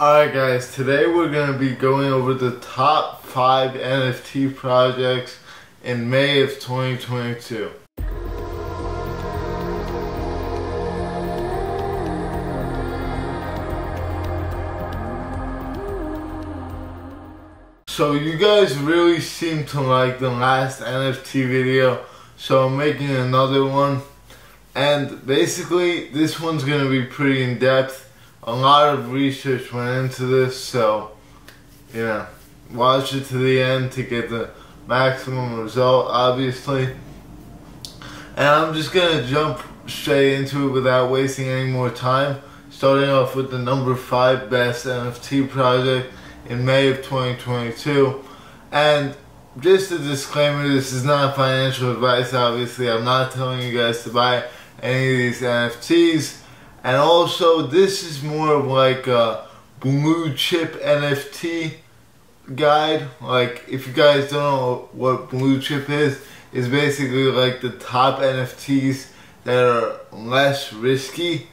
Alright guys, today we're going to be going over the top 5 NFT projects in May of 2022. So you guys really seem to like the last NFT video, so I'm making another one. And basically this one's going to be pretty in depth. A lot of research went into this, so, you know, watch it to the end to get the maximum result, obviously. And I'm just going to jump straight into it without wasting any more time, starting off with the number 5 best NFT project in May of 2022. And just a disclaimer, this is not financial advice, obviously. I'm not telling you guys to buy any of these NFTs. And also, this is more of like a blue chip NFT guide. Like, if you guys don't know what blue chip is, it's basically like the top NFTs that are less risky.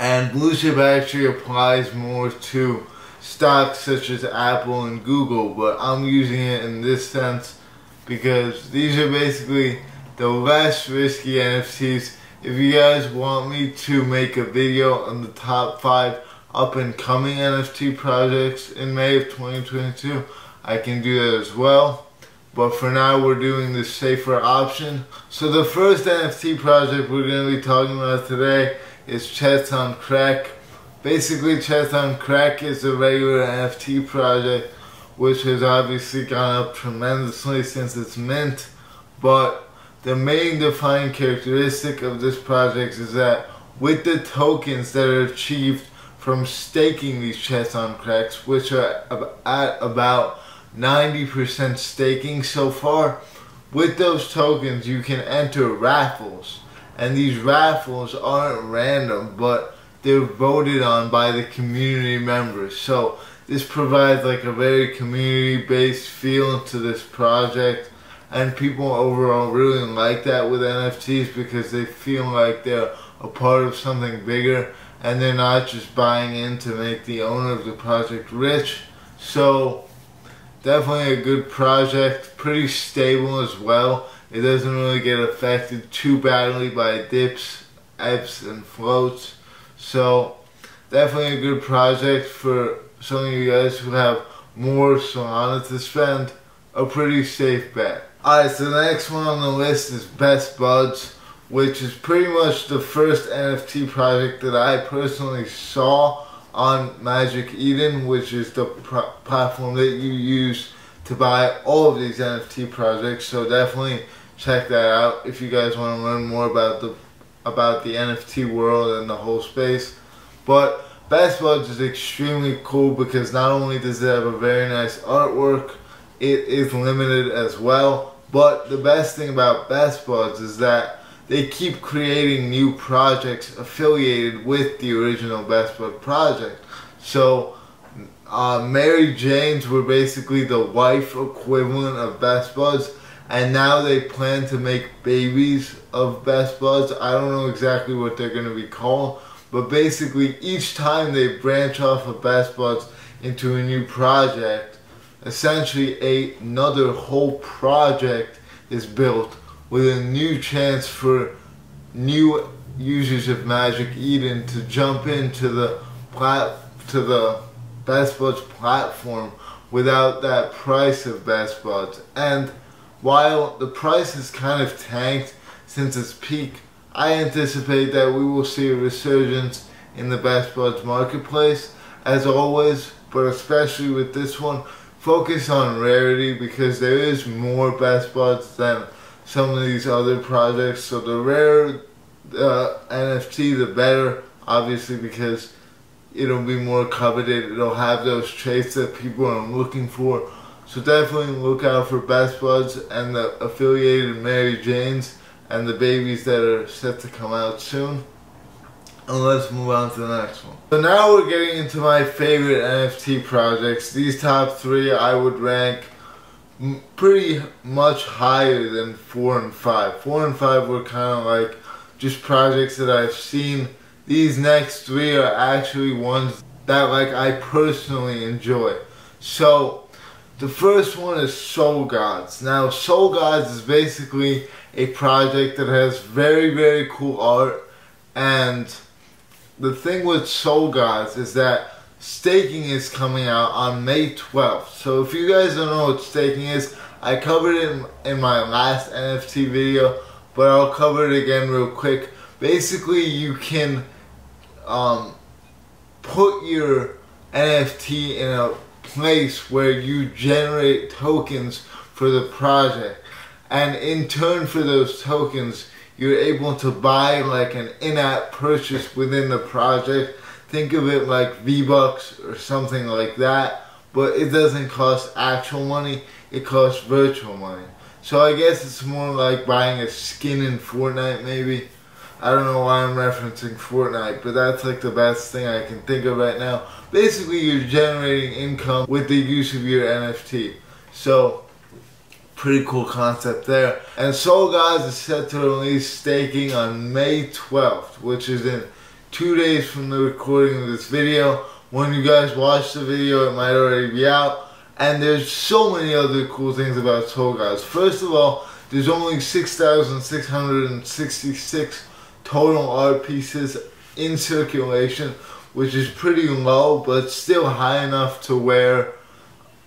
And blue chip actually applies more to stocks such as Apple and Google, but I'm using it in this sense because these are basically the less risky NFTs. If you guys want me to make a video on the top 5 up-and-coming NFT projects in May of 2022, I can do that as well. But for now, we're doing the safer option. So the first NFT project we're going to be talking about today is Cets on Creck. Basically, Cets on Creck is a regular NFT project, which has obviously gone up tremendously since its mint, but the main defining characteristic of this project is that with the tokens that are achieved from staking these Cets on Creck, which are at about 90% staking so far, with those tokens you can enter raffles. And these raffles aren't random, but they're voted on by the community members. So this provides like a very community-based feel to this project. And people overall really like that with NFTs because they feel like they're a part of something bigger and they're not just buying in to make the owner of the project rich. So definitely a good project, pretty stable as well. It doesn't really get affected too badly by dips, ebbs, and floats. So definitely a good project for some of you guys who have more Solana to spend. A pretty safe bet. Alright, so the next one on the list is Best Buds, which is pretty much the first NFT project that I personally saw on Magic Eden, which is the platform that you use to buy all of these NFT projects. So definitely check that out if you guys want to learn more about the NFT world and the whole space. But Best Buds is extremely cool because not only does it have a very nice artwork, it is limited as well, but the best thing about Best Buds is that they keep creating new projects affiliated with the original Best Bud project. So Mary Jane's were basically the wife equivalent of Best Buds, and now they plan to make babies of Best Buds. I don't know exactly what they're going to be called, but basically each time they branch off of Best Buds into a new project, essentially another whole project is built with a new chance for new users of Magic Eden to jump into the Best Buds platform without that price of Best Buds. And while the price has kind of tanked since its peak, I anticipate that we will see a resurgence in the Best Buds marketplace, as always, but especially with this one. Focus on rarity because there is more Best Buds than some of these other projects. So the rarer NFT, the better, obviously, because it'll be more coveted. It'll have those traits that people are looking for. So definitely look out for Best Buds and the affiliated Mary Jane's and the babies that are set to come out soon. And let's move on to the next one. So now we're getting into my favorite NFT projects. These top 3 I would rank pretty much higher than 4 and 5. 4 and 5 were kind of like just projects that I've seen. These next 3 are actually ones that like I personally enjoy. So the first one is SolGods. Now SolGods is basically a project that has very, very cool art, and the thing with SolGods is that staking is coming out on May 12th. So if you guys don't know what staking is, I covered it in my last NFT video, but I'll cover it again real quick. Basically, you can put your NFT in a place where you generate tokens for the project, and in turn for those tokens you're able to buy like an in-app purchase within the project. Think of it like V-Bucks or something like that, but it doesn't cost actual money, it costs virtual money. So I guess it's more like buying a skin in Fortnite maybe. I don't know why I'm referencing Fortnite, but that's like the best thing I can think of right now. Basically, you're generating income with the use of your NFT. So, pretty cool concept there. And SolGods is set to release staking on May 12th, which is in 2 days from the recording of this video. When you guys watch the video, it might already be out. And there's so many other cool things about SolGods. First of all, there's only 6,666 total art pieces in circulation, which is pretty low but still high enough to where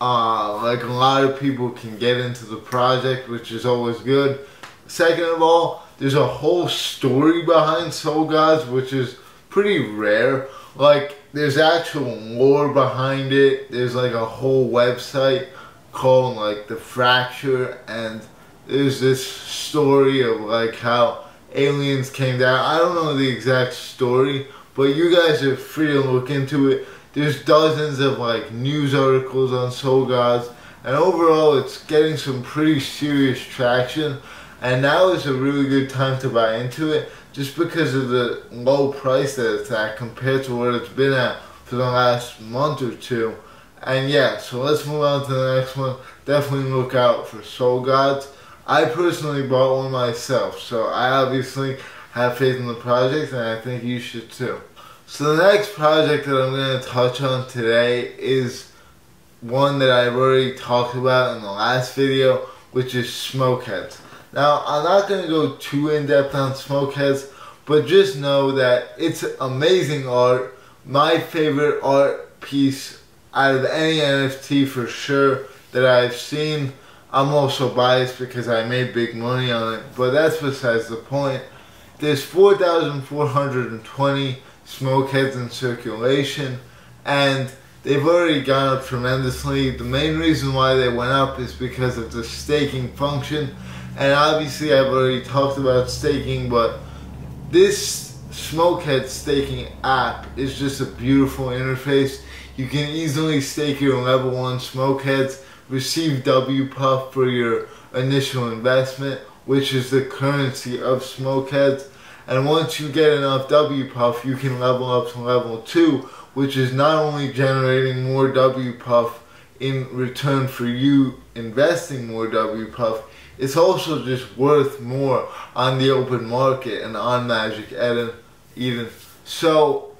like a lot of people can get into the project, which is always good. Second of all, there's a whole story behind SolGods, which is pretty rare. Like, there's actual lore behind it. There's like a whole website called like The Fracture, and there's this story of like how aliens came down. I don't know the exact story, but you guys are free to look into it. There's dozens of like news articles on SolGods, and overall it's getting some pretty serious traction, and now is a really good time to buy into it just because of the low price that it's at compared to what it's been at for the last month or two. And yeah, so let's move on to the next one. Definitely look out for SolGods. I personally bought one myself, so I obviously have faith in the project, and I think you should too. So the next project that I'm going to touch on today is one that I've already talked about in the last video, which is Smokeheads. Now, I'm not going to go too in-depth on Smokeheads, but just know that it's amazing art. My favorite art piece out of any NFT for sure that I've seen. I'm also biased because I made big money on it, but that's besides the point. There's 4,420 Smokeheads in circulation, and they've already gone up tremendously. The main reason why they went up is because of the staking function, and obviously I've already talked about staking, but this Smokehead staking app is just a beautiful interface. You can easily stake your level 1 Smokeheads, receive WPuff for your initial investment, which is the currency of Smokeheads, and once you get enough WPuff you can level up to level 2, which is not only generating more WPuff in return for you investing more WPuff, it's also just worth more on the open market and on Magic Eden. So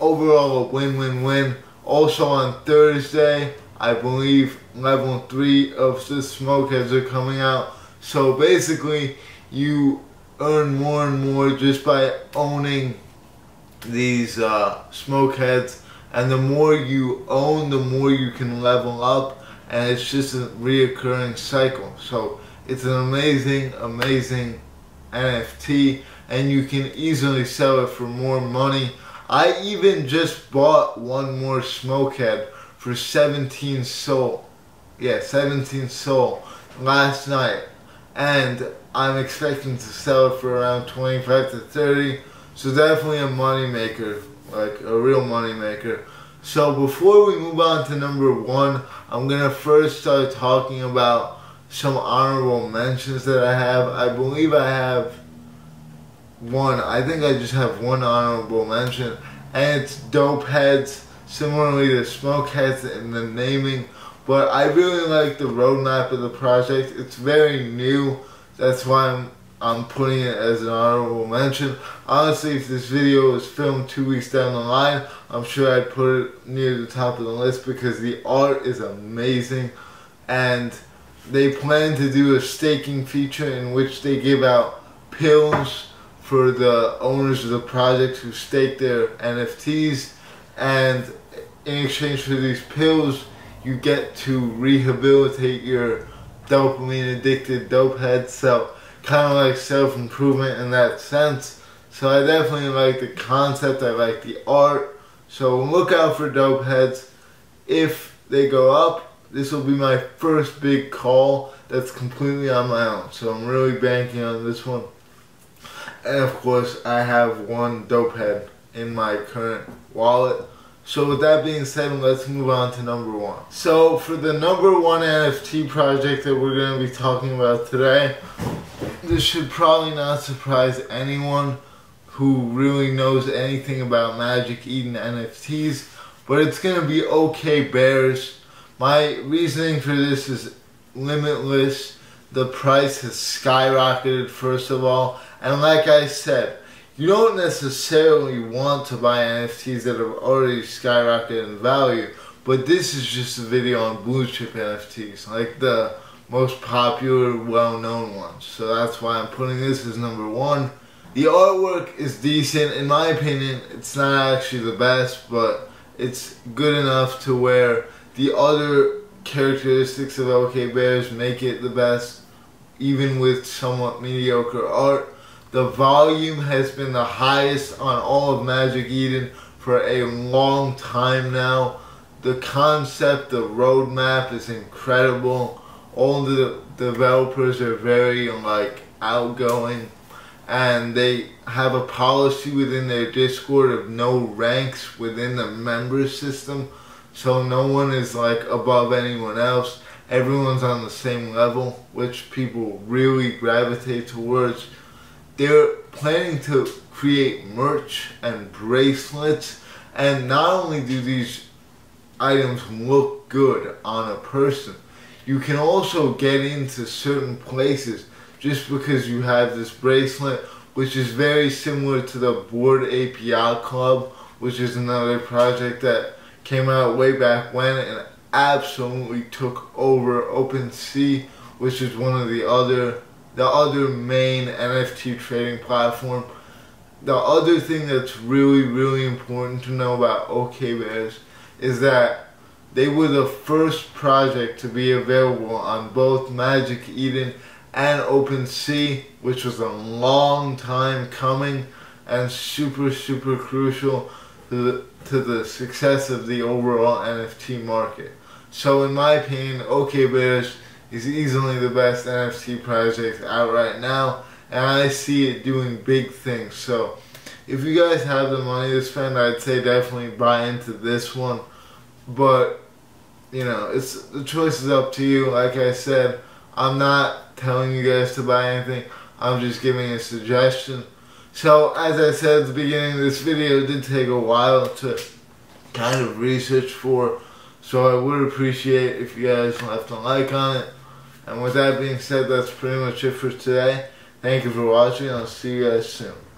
overall a win-win-win. Also on Thursday, I believe level 3 of the Smokeheads are coming out. So basically, you earn more and more just by owning these Smokeheads. And the more you own, the more you can level up. And it's just a reoccurring cycle. So it's an amazing, amazing NFT. And you can easily sell it for more money. I even just bought one more Smokehead for 17 SOL, yeah, 17 SOL last night, and I'm expecting to sell it for around 25 to 30, so definitely a money maker, like a real money maker. So before we move on to number one, I'm gonna first start talking about some honorable mentions that I have. I believe I have one, I think I just have one honorable mention, and it's Dope Heads. Similarly to Smokeheads in the naming, but I really like the roadmap of the project. It's very new, that's why I'm I'm putting it as an honorable mention. Honestly, if this video was filmed 2 weeks down the line, I'm sure I'd put it near the top of the list because the art is amazing. And they plan to do a staking feature in which they give out pills for the owners of the projects who stake their NFTs. And in exchange for these pills, you get to rehabilitate your dopamine addicted dope heads. So kind of like self-improvement in that sense. So I definitely like the concept, I like the art. So look out for Dope Heads. If they go up, this will be my first big call that's completely on my own. So I'm really banking on this one. And of course I have one Dope Head in my current wallet. So with that being said, let's move on to number one. So for the number one NFT project that we're going to be talking about today, this should probably not surprise anyone who really knows anything about Magic Eden NFTs, but it's going to be Okay Bears. My reasoning for this is limitless. The price has skyrocketed, first of all, and like I said, you don't necessarily want to buy NFTs that have already skyrocketed in value, but this is just a video on blue chip NFTs, like the most popular, well-known ones. So that's why I'm putting this as number one. The artwork is decent. In my opinion, it's not actually the best, but it's good enough to where the other characteristics of OK Bears make it the best, even with somewhat mediocre art. The volume has been the highest on all of Magic Eden for a long time now. The concept, the roadmap is incredible. All the developers are very outgoing, and they have a policy within their Discord of no ranks within the member system, so no one is above anyone else. Everyone's on the same level, which people really gravitate towards. They're planning to create merch and bracelets, and not only do these items look good on a person, you can also get into certain places just because you have this bracelet, which is very similar to the Bored Ape Club, which is another project that came out way back when and absolutely took over OpenSea, which is one of the other main NFT trading platform. The other thing that's really, really important to know about OK Bears is that they were the first project to be available on both Magic Eden and OpenSea, which was a long time coming and super, super crucial to the success of the overall NFT market. So in my opinion, OK Bears is easily the best NFT project out right now, and I see it doing big things. So if you guys have the money to spend, I'd say definitely buy into this one. But, you know, it's the choice is up to you. Like I said, I'm not telling you guys to buy anything. I'm just giving a suggestion. So, as I said at the beginning, this video did take a while to kind of research for. So I would appreciate if you guys left a like on it. And with that being said, that's pretty much it for today. Thank you for watching. I'll see you guys soon.